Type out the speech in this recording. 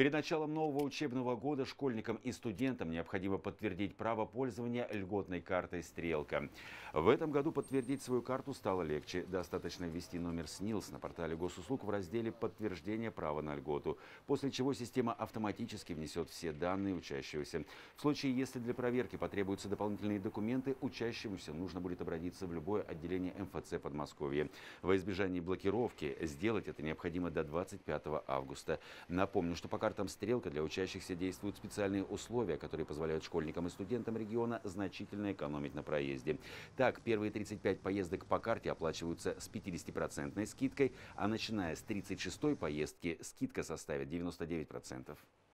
Перед началом нового учебного года школьникам и студентам необходимо подтвердить право пользования льготной картой «Стрелка». В этом году подтвердить свою карту стало легче. Достаточно ввести номер СНИЛС на портале госуслуг в разделе «Подтверждение права на льготу», после чего система автоматически внесет все данные учащегося. В случае, если для проверки потребуются дополнительные документы, учащемуся нужно будет обратиться в любое отделение МФЦ Подмосковья. Во избежание блокировки сделать это необходимо до 25 августа. Напомню, что пока там «Стрелка» для учащихся действуют специальные условия, которые позволяют школьникам и студентам региона значительно экономить на проезде. Так, первые 35 поездок по карте оплачиваются с 50% скидкой, а начиная с 36-й поездки скидка составит 99%.